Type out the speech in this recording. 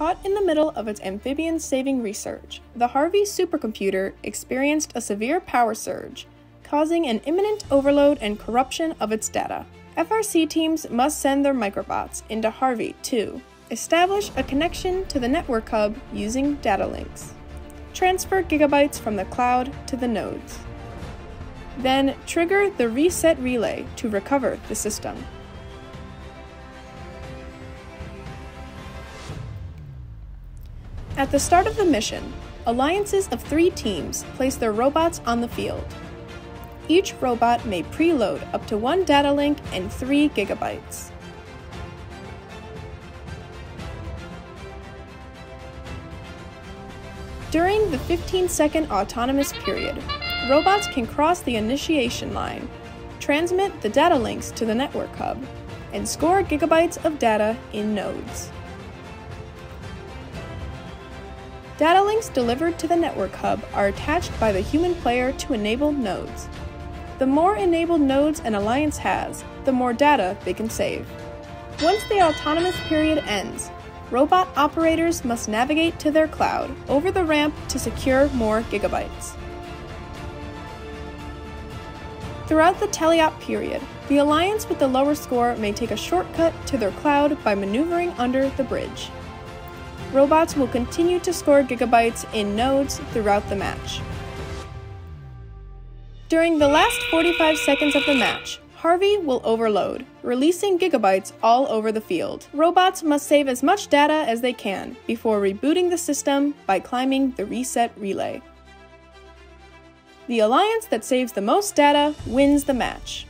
Caught in the middle of its amphibian-saving research, the Harvey supercomputer experienced a severe power surge, causing an imminent overload and corruption of its data. FRC teams must send their microbots into Harvey to establish a connection to the network hub using data links, transfer gigabytes from the cloud to the nodes, then trigger the reset relay to recover the system. At the start of the mission, alliances of 3 teams place their robots on the field. Each robot may preload up to 1 data link and 3 gigabytes. During the 15-second autonomous period, robots can cross the initiation line, transmit the data links to the network hub, and score gigabytes of data in nodes. Data links delivered to the network hub are attached by the human player to enabled nodes. The more enabled nodes an alliance has, the more data they can save. Once the autonomous period ends, robot operators must navigate to their cloud over the ramp to secure more gigabytes. Throughout the teleop period, the alliance with the lower score may take a shortcut to their cloud by maneuvering under the bridge. Robots will continue to score gigabytes in nodes throughout the match. During the last 45 seconds of the match, Harvey will overload, releasing gigabytes all over the field. Robots must save as much data as they can before rebooting the system by climbing the reset relay. The alliance that saves the most data wins the match.